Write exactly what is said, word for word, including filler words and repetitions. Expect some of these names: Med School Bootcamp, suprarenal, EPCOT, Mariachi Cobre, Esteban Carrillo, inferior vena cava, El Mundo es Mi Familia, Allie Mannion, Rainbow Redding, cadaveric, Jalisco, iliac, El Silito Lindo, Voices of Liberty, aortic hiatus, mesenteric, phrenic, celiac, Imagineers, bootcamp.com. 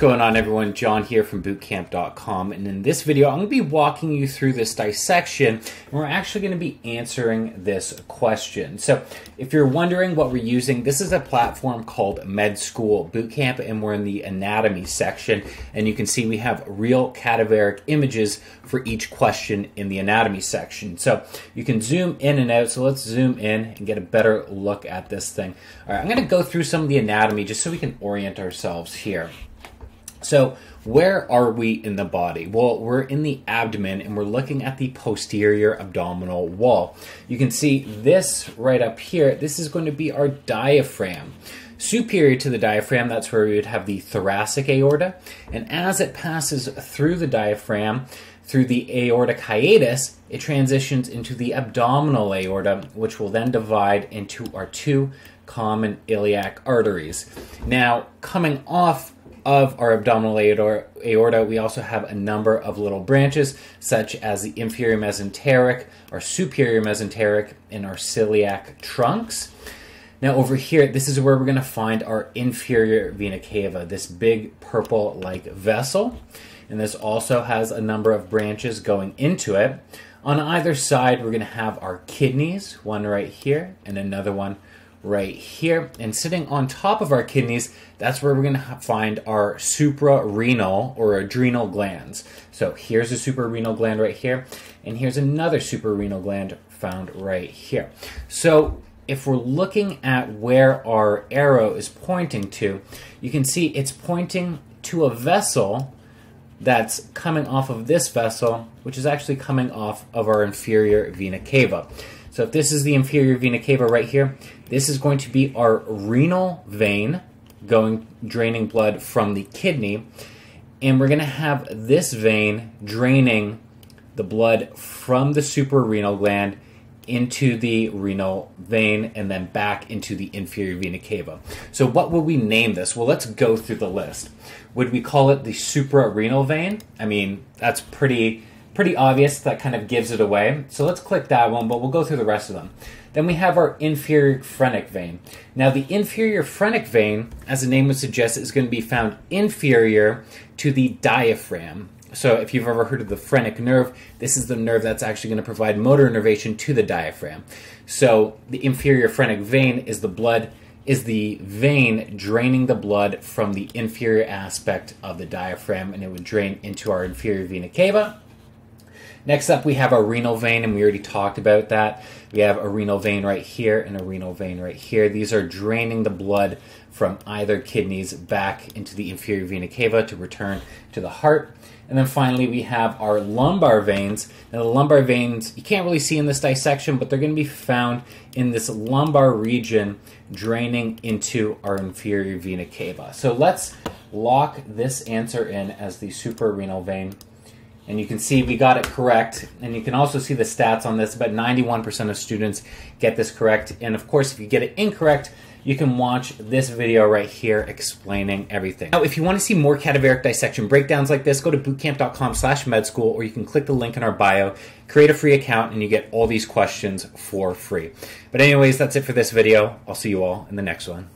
What's going on, everyone? John here from bootcamp dot com, and in this video I'm going to be walking you through this dissection, and we're actually going to be answering this question. So if you're wondering what we're using, this is a platform called Med School Bootcamp, and we're in the anatomy section, and you can see we have real cadaveric images for each question in the anatomy section. So you can zoom in and out, so let's zoom in and get a better look at this thing. All right, I'm going to go through some of the anatomy just so we can orient ourselves here. So where are we in the body? Well, we're in the abdomen, and we're looking at the posterior abdominal wall. You can see this right up here. This is going to be our diaphragm. Superior to the diaphragm, that's where we would have the thoracic aorta. And as it passes through the diaphragm, through the aortic hiatus, it transitions into the abdominal aorta, which will then divide into our two common iliac arteries. Now, coming off of our abdominal aorta, we also have a number of little branches, such as the inferior mesenteric, our superior mesenteric, and our celiac trunks. Now over here, this is where we're going to find our inferior vena cava, this big purple-like vessel. And this also has a number of branches going into it. On either side, we're going to have our kidneys, one right here and another one right here, and sitting on top of our kidneys, that's where we're going to find our suprarenal or adrenal glands. So here's a suprarenal gland right here, and here's another suprarenal gland found right here. So if we're looking at where our arrow is pointing to, you can see it's pointing to a vessel that's coming off of this vessel, which is actually coming off of our inferior vena cava. So if this is the inferior vena cava right here, this is going to be our renal vein going draining blood from the kidney, and we're going to have this vein draining the blood from the suprarenal gland into the renal vein and then back into the inferior vena cava. So what would we name this? Well, let's go through the list. Would we call it the suprarenal vein? I mean, that's pretty Pretty obvious, that kind of gives it away. So let's click that one, but we'll go through the rest of them. Then we have our inferior phrenic vein. Now the inferior phrenic vein, as the name would suggest, is going to be found inferior to the diaphragm. So if you've ever heard of the phrenic nerve, this is the nerve that's actually going to provide motor innervation to the diaphragm. So the inferior phrenic vein is the blood is the vein draining the blood from the inferior aspect of the diaphragm, and it would drain into our inferior vena cava. Next up, we have our renal vein, and we already talked about that. We have a renal vein right here and a renal vein right here. These are draining the blood from either kidneys back into the inferior vena cava to return to the heart. And then finally, we have our lumbar veins. Now, the lumbar veins, you can't really see in this dissection, but they're going to be found in this lumbar region draining into our inferior vena cava. So let's lock this answer in as the suprarenal vein. And you can see we got it correct, and you can also see the stats on this. About ninety-one percent of students get this correct, and of course if you get it incorrect, you can watch this video right here explaining everything. Now if you want to see more cadaveric dissection breakdowns like this, go to bootcamp dot com slash med school, or you can click the link in our bio, create a free account, and you get all these questions for free. But anyways, that's it for this video. I'll see you all in the next one.